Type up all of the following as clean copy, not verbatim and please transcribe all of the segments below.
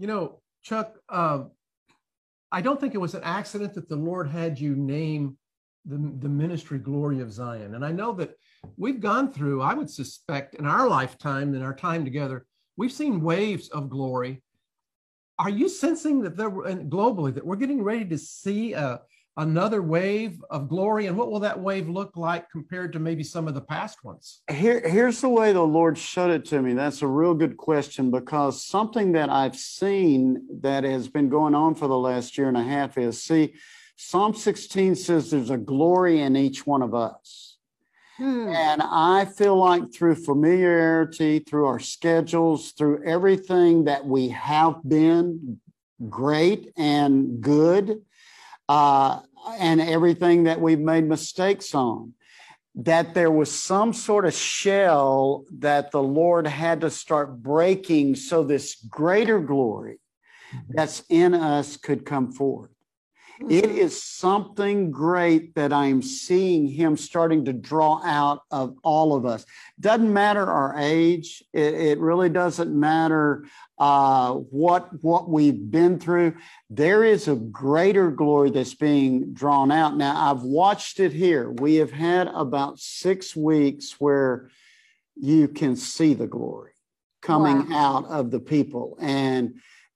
You know, Chuck, I don't think it was an accident that the Lord had you name the ministry Glory of Zion. And I know that we've gone through, I would suspect, in our lifetime, in our time together, we've seen waves of glory. Are you sensing that there, and globally, that we're getting ready to see another wave of glory? And what will that wave look like compared to maybe some of the past ones? Here's the way the Lord showed it to me. That's a real good question, because something that I've seen that has been going on for the last year and a half is, see, Psalm 16 says there's a glory in each one of us. And I feel like through familiarity, through our schedules, through everything that we have been great and good, and everything that we've made mistakes on, that there was some sort of shell that the Lord had to start breaking so this greater glory that's in us could come forth. It is something great that I'm seeing Him starting to draw out of all of us. Doesn't matter our age. It really doesn't matter what we've been through. There is a greater glory that's being drawn out. Now, I've watched it here. We have had about 6 weeks where you can see the glory coming out of the people,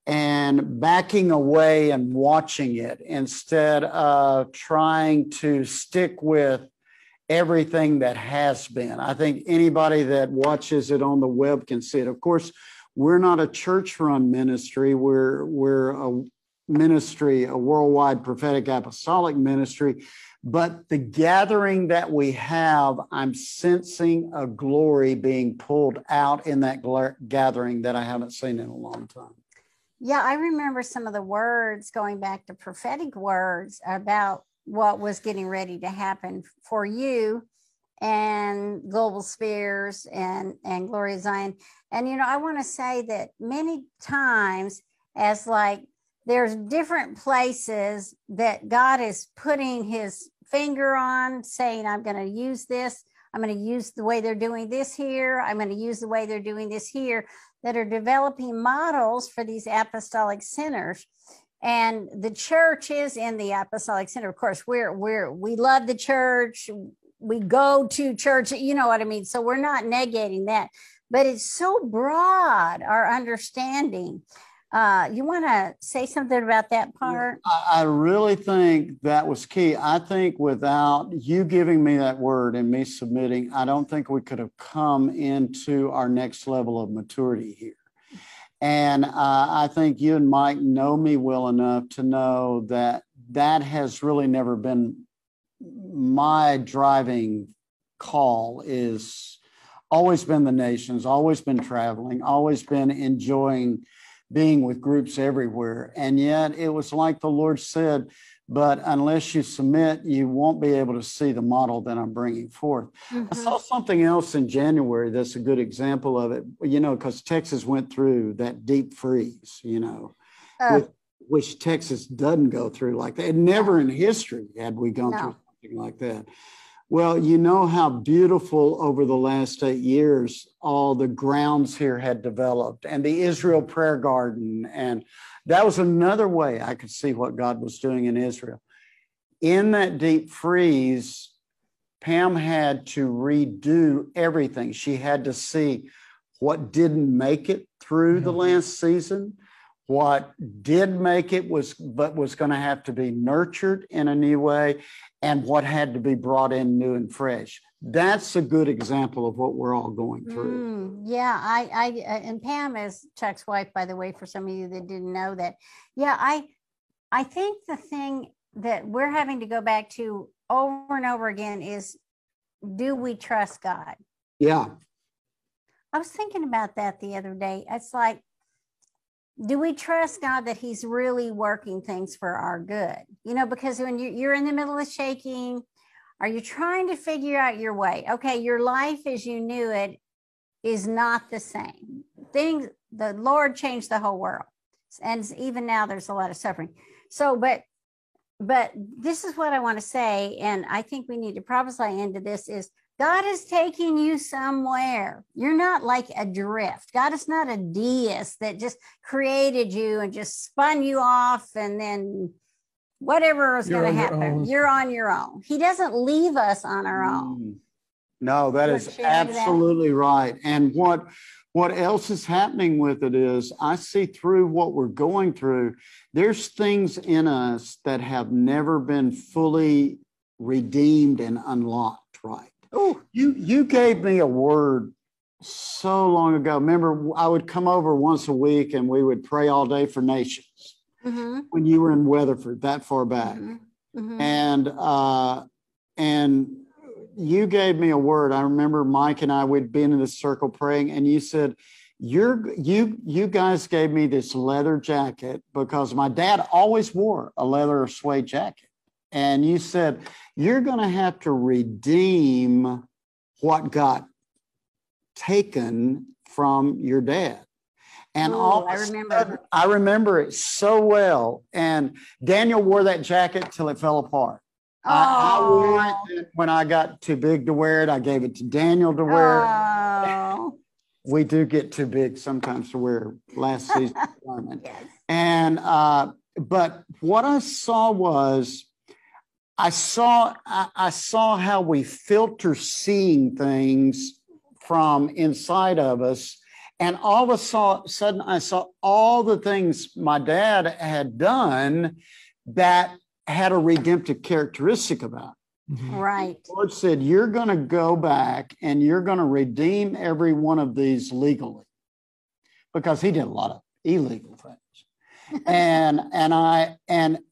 and backing away and watching it instead of trying to stick with everything that has been. I think anybody that watches it on the web can see it. Of course, we're not a church-run ministry. We're a ministry, a worldwide prophetic apostolic ministry. But the gathering that we have, I'm sensing a glory being pulled out in that gathering that I haven't seen in a long time. Yeah, I remember some of the words going back to prophetic words about what was getting ready to happen for you and Global Spheres and Glory of Zion. And, you know, I want to say that many times as like there's different places that God is putting his finger on, saying, I'm going to use this. I'm going to use the way they're doing this here. I'm going to use the way they're doing this here, that are developing models for these apostolic centers. And the church is in the apostolic center. Of course, we love the church. We go to church, you know what I mean? So we're not negating that, but it's so broad, our understanding. You want to say something about that part? I really think that was key. I think without you giving me that word and me submitting, I don't think we could have come into our next level of maturity here. And I think you and Mike know me well enough to know that that has really never been my driving call. Is always been the nations, always been traveling, always been enjoying being with groups everywhere. And yet it was like the Lord said, but unless you submit, you won't be able to see the model that I'm bringing forth. I saw something else in January that's a good example of it, you know, because Texas went through that deep freeze, you know, which Texas doesn't go through like that. Never in history had we gone through something like that. Well, you know how beautiful over the last 8 years all the grounds here had developed, and the Israel Prayer Garden. And that was another way I could see what God was doing in Israel. In that deep freeze, Pam had to redo everything. She had to see what didn't make it through the last season. What did make it was going to have to be nurtured in a new way, and what had to be brought in new and fresh. That's a good example of what we're all going through. Yeah, I and Pam is Chuck's wife, by the way, for some of you that didn't know that. Yeah, I think the thing that we're having to go back to over and over again is, do we trust God? Yeah. I was thinking about that the other day. It's like, do we trust God that he's really working things for our good? You know, because when you're in the middle of shaking, are you trying to figure out your way? Okay, your life as you knew it is not the same. Things, the Lord changed the whole world. And even now there's a lot of suffering. So, but this is what I want to say, and I think we need to prophesy into this, is God is taking you somewhere. You're not like adrift. God is not a deist that just created you and just spun you off and then whatever is going to happen. You're on your own. He doesn't leave us on our own. No, that is absolutely right. And what else is happening with it is I see through what we're going through, there's things in us that have never been fully redeemed and unlocked, right? Oh, you gave me a word so long ago. Remember, I would come over once a week and we would pray all day for nations when you were in Weatherford that far back. And you gave me a word. I remember Mike and I, we'd been in this circle praying and you said, you guys gave me this leather jacket because my dad always wore a leather or suede jacket. And you said, you're going to have to redeem what got taken from your dad. And I remember it so well. And Daniel wore that jacket till it fell apart. Oh. I wore it when I got too big to wear it. I gave it to Daniel to wear. Oh. We do get too big sometimes to wear last season. Yes. And, but what I saw was, I saw how we filter seeing things from inside of us. And all of a sudden, I saw all the things my dad had done that had a redemptive characteristic about it. Right. The Lord said, you're going to go back and you're going to redeem every one of these legally. Because he did a lot of illegal things. and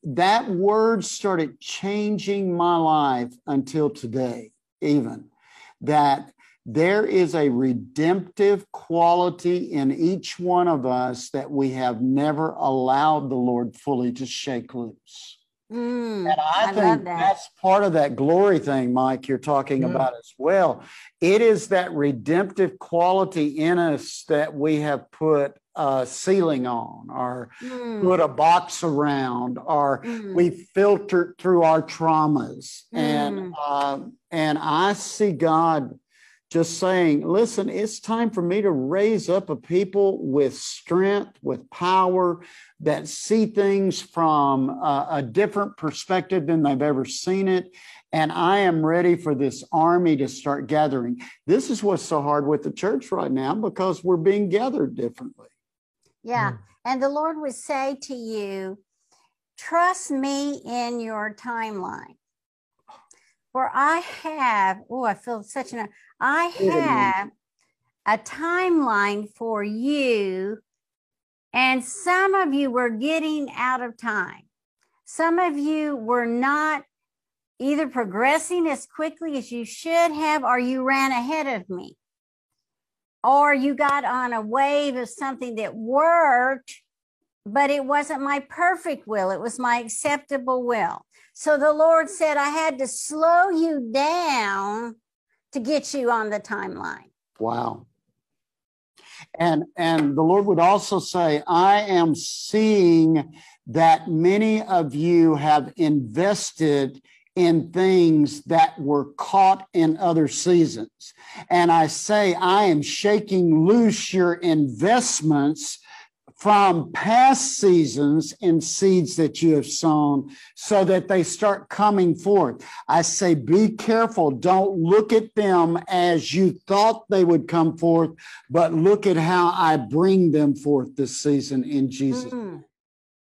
that word started changing my life until today, even that there is a redemptive quality in each one of us that we have never allowed the Lord fully to shake loose. And I think that's part of that glory thing, Mike, you're talking about as well. It is that redemptive quality in us that we have put a ceiling on or put a box around or we filtered through our traumas. And I see God just saying, listen, it's time for me to raise up a people with strength, with power, that see things from a different perspective than they've ever seen it. And I am ready for this army to start gathering. This is what's so hard with the church right now, because we're being gathered differently. Yeah. And the Lord would say to you, trust me in your timeline. For I have, I have a timeline for you, and some of you were getting out of time. Some of you were not either progressing as quickly as you should have, or you ran ahead of me, or you got on a wave of something that worked, but it wasn't my perfect will. It was my acceptable will. So the Lord said, I had to slow you down to get you on the timeline. Wow. And the Lord would also say, I am seeing that many of you have invested in things that were caught in other seasons. And I say, I am shaking loose your investments from past seasons and seeds that you have sown so that they start coming forth. I say, be careful. Don't look at them as you thought they would come forth, but look at how I bring them forth this season in Jesus.